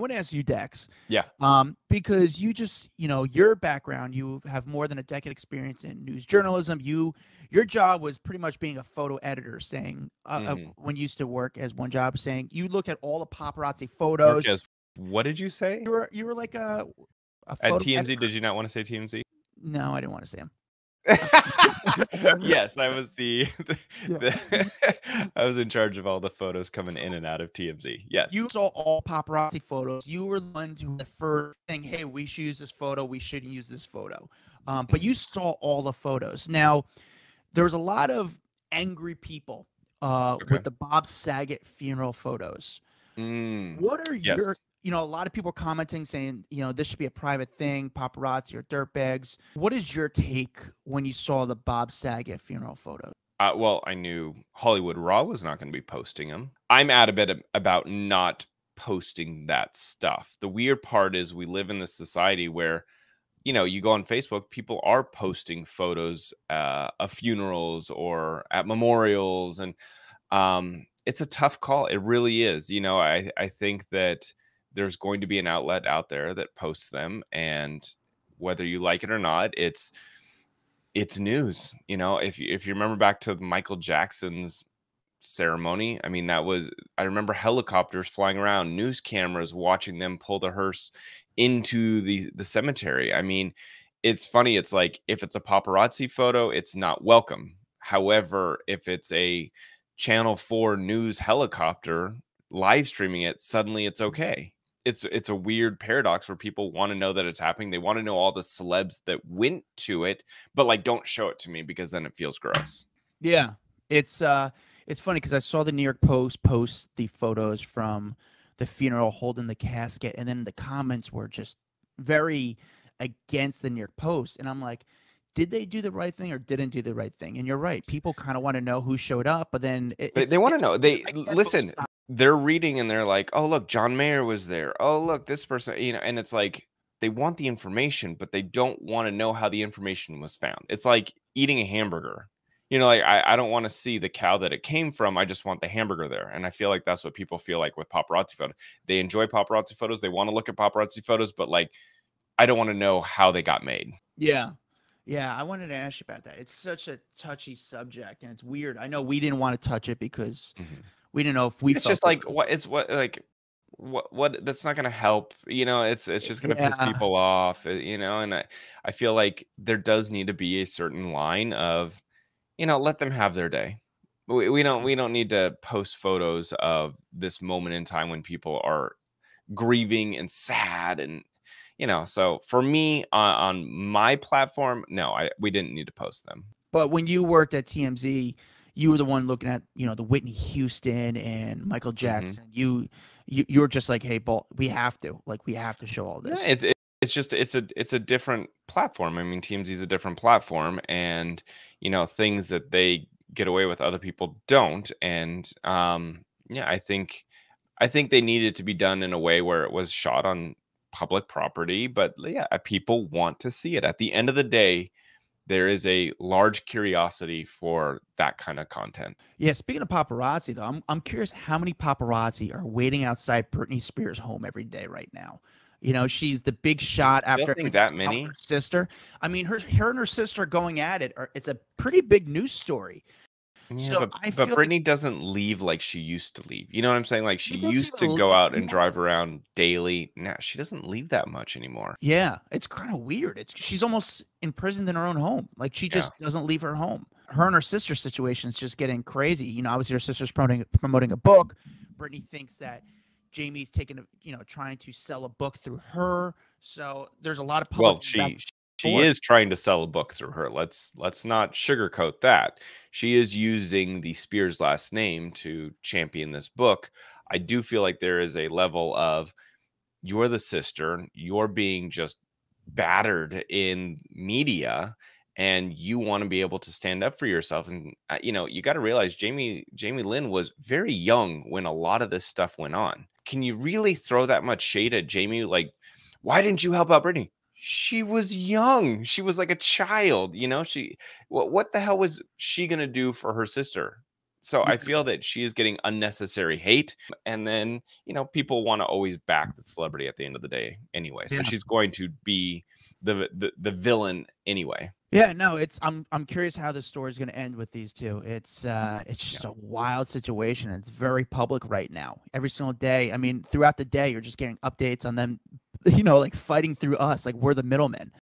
I want to ask you, Dex. Yeah. Because you just, you know, your background, you have more than a decade experience in news journalism. Your job was pretty much being a photo editor, saying when you used to work as one job, saying you looked at all the paparazzi photos. Just, what did you say? You were like a photo at TMZ. Editor. Did you not want to say TMZ? No, I didn't want to say him. Yes, I was I was in charge of all the photos coming in and out of TMZ. Yes, you saw all paparazzi photos. You were the one to the first thing, hey, we should use this photo, we shouldn't use this photo. But you saw all the photos. Now, there was a lot of angry people with the Bob Saget funeral photos. What are your, you know, a lot of people commenting saying, you know, this should be a private thing, paparazzi or dirtbags. What is your take when you saw the Bob Saget funeral photos? Well, I knew Hollywood Raw was not going to be posting them. I'm adamant about not posting that stuff. The weird part is we live in this society where, you know, you go on Facebook, people are posting photos of funerals or at memorials. And it's a tough call. It really is. You know, I think that there's going to be an outlet out there that posts them, and whether you like it or not, it's news. You know, if you remember back to Michael Jackson's ceremony, I mean, I remember helicopters flying around, news cameras watching them pull the hearse into the cemetery. I mean, it's funny. It's like, if it's a paparazzi photo, it's not welcome. However, if it's a Channel 4 news helicopter live streaming it, suddenly it's okay. It's a weird paradox where people want to know that it's happening. They want to know all the celebs that went to it, but like, don't show it to me because then it feels gross. Yeah, it's funny because I saw the New York Post post the photos from the funeral holding the casket, and then the comments were just very against the New York Post, and I'm like, did they do the right thing or didn't do the right thing? And you're right, people kind of want to know who showed up, but then they want to know. They listen. They're reading and they're like, oh, look, John Mayer was there. Oh, look, this person, you know, and it's like they want the information, but they don't want to know how the information was found. It's like eating a hamburger. You know, like I don't want to see the cow that it came from. I just want the hamburger there. And I feel like that's what people feel like with paparazzi photos. They enjoy paparazzi photos. They want to look at paparazzi photos, but like, I don't want to know how they got made. Yeah. Yeah, I wanted to ask you about that. It's such a touchy subject, and it's weird. I know we didn't want to touch it because we didn't know if we. It's just like what that's not going to help. You know, it's just going to piss people off. You know, and I feel like there does need to be a certain line of, you know, let them have their day. We don't need to post photos of this moment in time when people are grieving and sad and. You know, so for me on my platform, no, we didn't need to post them. But when you worked at TMZ, you were the one looking at, you know, the Whitney Houston and Michael Jackson. You were just like, hey, we have to show all this. Yeah, it's just a different platform. I mean, TMZ is a different platform, and you know, things that they get away with, other people don't. And yeah, I think they needed to be done in a way where it was shot on public property, but yeah, people want to see it. At the end of the day, there is a large curiosity for that kind of content. Yeah, speaking of paparazzi though, I'm curious how many paparazzi are waiting outside Britney Spears' home every day right now. You know, she's the big shot after that many her sister. I mean, her and her sister going at it. It's a pretty big news story. Yeah, so but Britney doesn't leave like she used to leave. You know what I'm saying? Like she used to go out and drive around daily. Now she doesn't leave that much anymore. Yeah, it's kind of weird. She's almost imprisoned in her own home. Like she just doesn't leave her home. Her and her sister's situation is just getting crazy. You know, obviously her sister's promoting a book. Britney thinks that Jamie's trying to sell a book through her. So there's a lot of public. Well, she is trying to sell a book through her. Let's not sugarcoat that. She is using the Spears last name to champion this book. I do feel like there is a level of, you're the sister, you're being just battered in media, and you want to be able to stand up for yourself. And you know, you got to realize Jamie Lynn was very young when a lot of this stuff went on. Can you really throw that much shade at Jamie? Like, why didn't you help out Britney? She was young. She was like a child, you know. What the hell was she gonna do for her sister? So I feel that she is getting unnecessary hate. And then, you know, people want to always back the celebrity at the end of the day anyway. So she's going to be the villain anyway. Yeah, no, it's I'm curious how the story is going to end with these two. It's just a wild situation. It's very public right now. Every single day. I mean, throughout the day, you're just getting updates on them, you know, like fighting through us, like we're the middlemen.